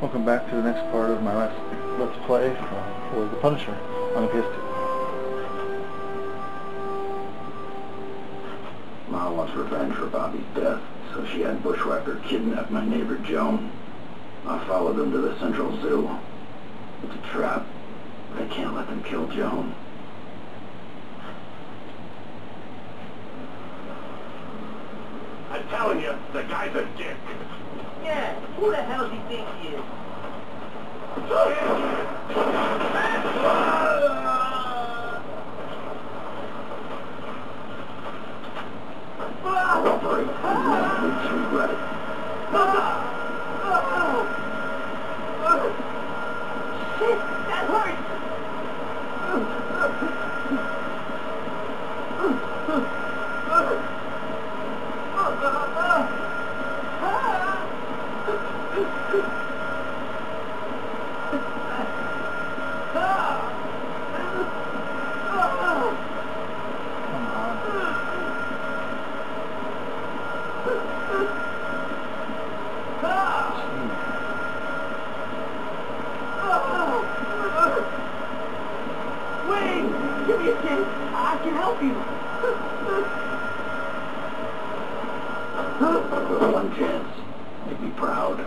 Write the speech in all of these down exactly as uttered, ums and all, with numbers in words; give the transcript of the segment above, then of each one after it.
Welcome back to the next part of my last let's play uh, for The Punisher on the P S two. Ma wants revenge for Bobby's death, so she had Bushwhacker kidnap my neighbor Joan. I followed them to the Central Zoo. It's a trap, but I can't let them kill Joan. I'm telling you, the guy's a dick. Yeah, who the hell do you think he is? Cooperate, you won't regret it. Shit, that hurts! Give me a chance. I can help you. I'll give one chance. Make me proud.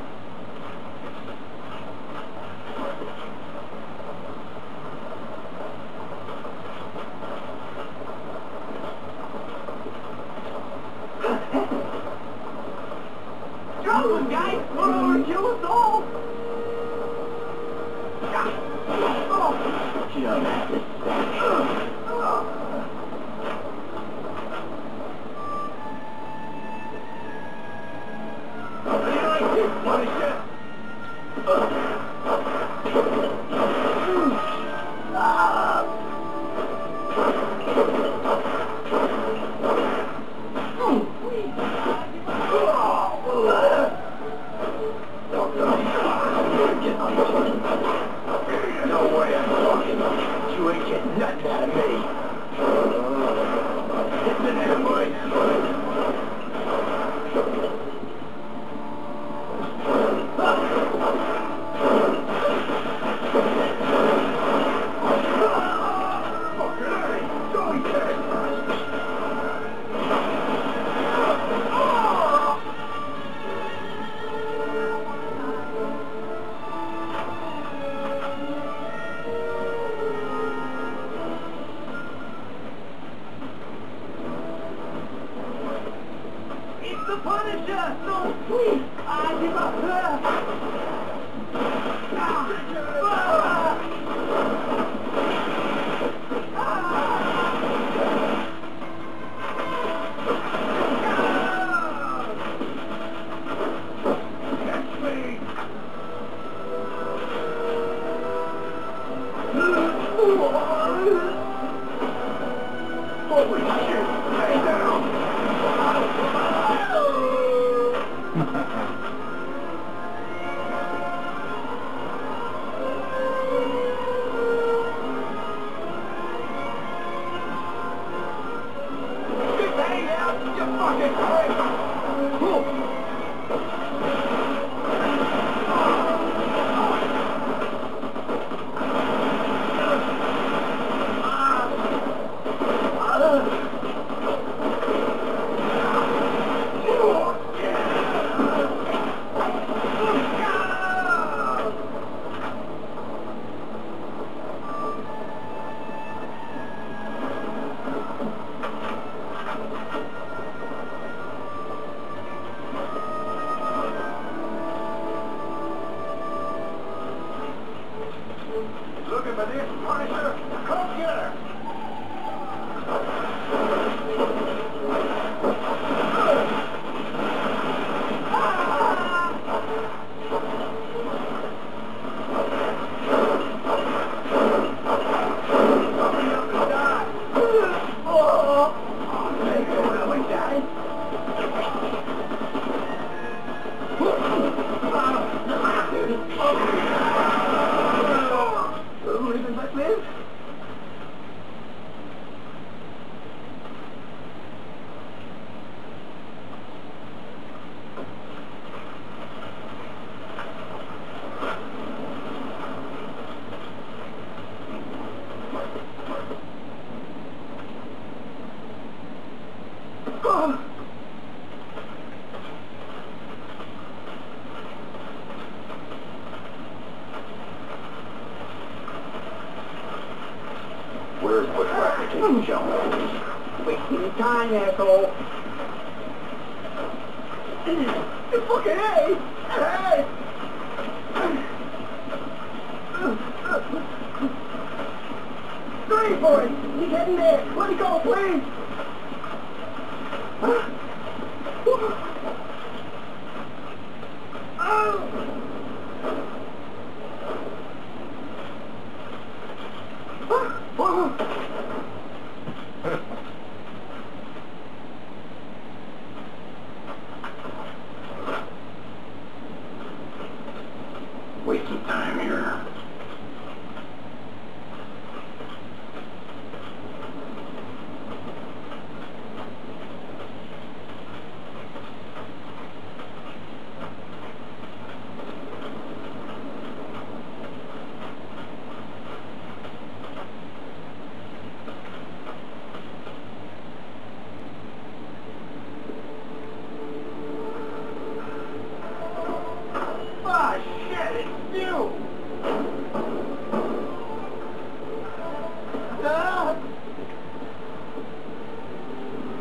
Joan, guys, come over and kill us all. Oh, yeah. Punisher! No way I'm talking. You ain't getting nothing out of me. It's an ambush. The Punisher! No, please! I give up her! Catch me! Holy shit! Stay down! Looking for this Punisher? Come get her! Oh, Angel. Wasting time, asshole. Fucking hey! Hey! Sorry, boys! He's heading there! Let me go, please! Wasting time here.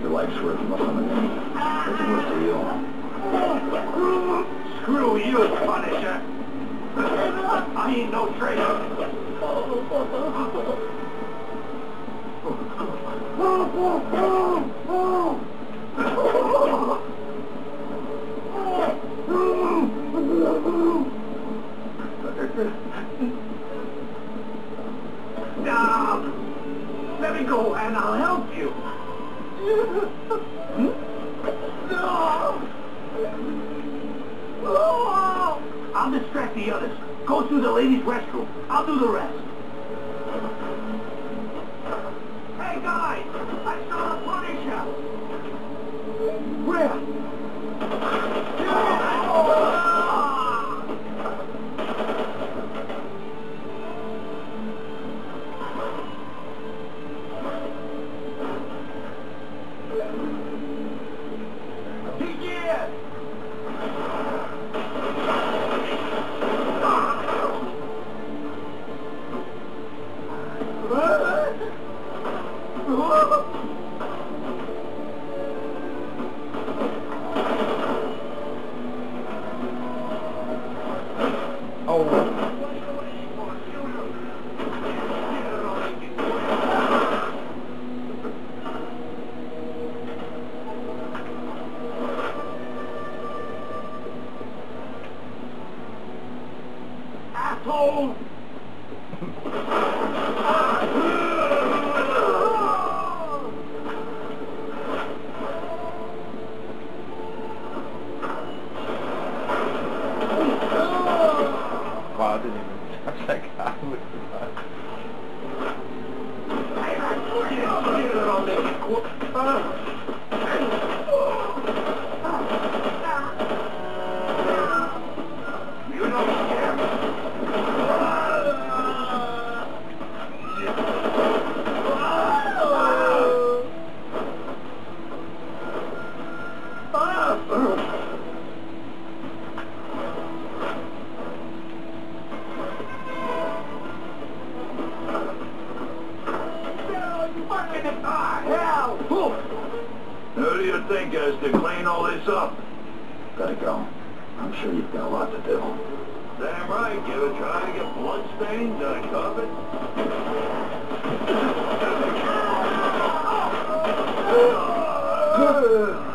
Life's worth more than me. What's worth to you? Oh, screw you, Punisher! I ain't no traitor! Stop! Let me go and I'll help you! Hmm? No! Oh! I'll distract the others. Go through the ladies' restroom. I'll do the rest. Hey, guys! I saw the Punisher! Where? Asshole! Wow, I didn't even touch that guy with the knife. Who do you think has to clean all this up? Gotta go. I'm sure you've got a lot to do. Damn right, give it a try to get blood stains out of carpet.